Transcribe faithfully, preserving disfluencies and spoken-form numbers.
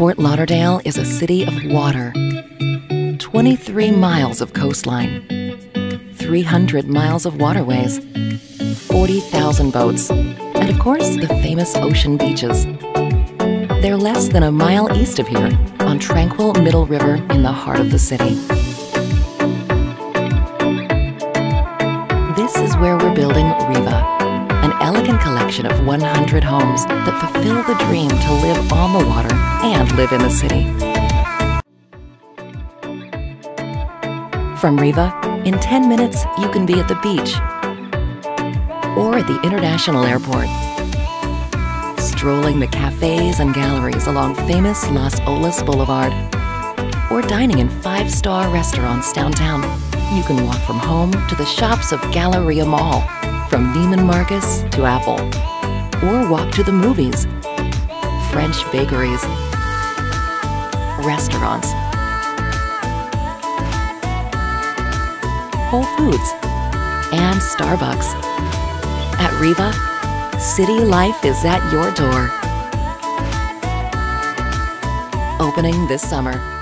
Fort Lauderdale is a city of water. twenty-three miles of coastline, three hundred miles of waterways, forty thousand boats, and of course the famous ocean beaches. They're less than a mile east of here on tranquil Middle River in the heart of the city. This is where we're building Riva, an elegant collection of one hundred homes that fulfill the dream to live on the water and live in the city. From Riva, in ten minutes you can be at the beach or at the international airport, strolling the cafes and galleries along famous Las Olas Boulevard, or dining in five-star restaurants downtown. You can walk from home to the shops of Galleria Mall, from Neiman Marcus to Apple, or walk to the movies, French bakeries, restaurants, Whole Foods, and Starbucks. At Riva, city life is at your door. Opening this summer.